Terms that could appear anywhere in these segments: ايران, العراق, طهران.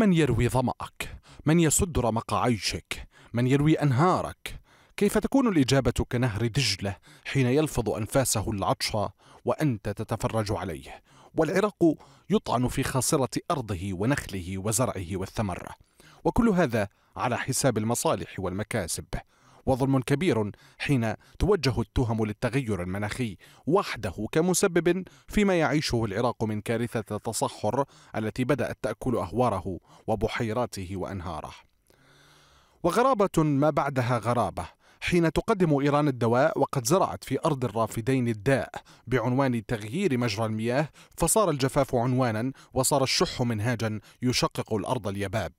من يروي ظمأك، من يسد رمق عيشك، من يروي أنهارك. كيف تكون الإجابة كنهر دجلة حين يلفظ أنفاسه العطش وأنت تتفرج عليه، والعراق يطعن في خاصرة أرضه ونخله وزرعه والثمرة، وكل هذا على حساب المصالح والمكاسب. وظلم كبير حين توجه التهم للتغير المناخي وحده كمسبب فيما يعيشه العراق من كارثة التصحر التي بدأت تأكل أهواره وبحيراته وأنهاره. وغرابة ما بعدها غرابة حين تقدم إيران الدواء وقد زرعت في أرض الرافدين الداء بعنوان تغيير مجرى المياه، فصار الجفاف عنوانا وصار الشح منهاجا يشقق الأرض اليباب.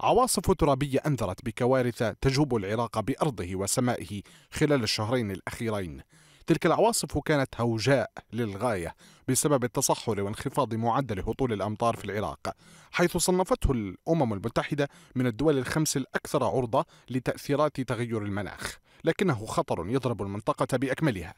عواصف ترابية أنذرت بكوارث تجوب العراق بأرضه وسمائه خلال الشهرين الأخيرين. تلك العواصف كانت هوجاء للغاية بسبب التصحر وانخفاض معدل هطول الأمطار في العراق، حيث صنفته الأمم المتحدة من الدول الخمس الأكثر عرضة لتأثيرات تغير المناخ، لكنه خطر يضرب المنطقة بأكملها.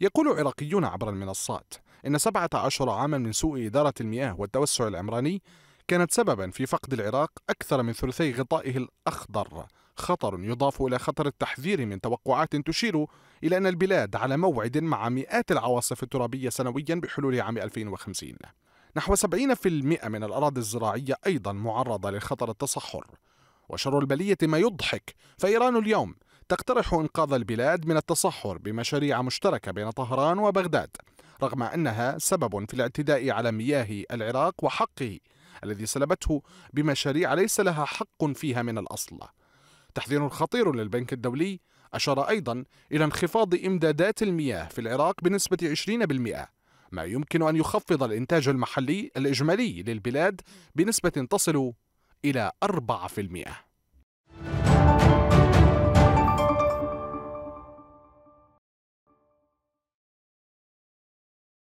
يقول عراقيون عبر المنصات إن 17 عاما من سوء إدارة المياه والتوسع العمراني كانت سببا في فقد العراق أكثر من ثلثي غطائه الأخضر، خطر يضاف إلى خطر التحذير من توقعات تشير إلى أن البلاد على موعد مع مئات العواصف الترابية سنويا بحلول عام 2050. نحو 70% من الأراضي الزراعية أيضا معرضة لخطر التصحر. وشر البلية ما يضحك، فإيران اليوم تقترح إنقاذ البلاد من التصحر بمشاريع مشتركة بين طهران وبغداد، رغم أنها سبب في الاعتداء على مياه العراق وحقه الذي سلبته بمشاريع ليس لها حق فيها من الأصل. تحذير خطير للبنك الدولي أشار أيضا إلى انخفاض إمدادات المياه في العراق بنسبة 20%، ما يمكن أن يخفض الإنتاج المحلي الإجمالي للبلاد بنسبة تصل إلى 4%.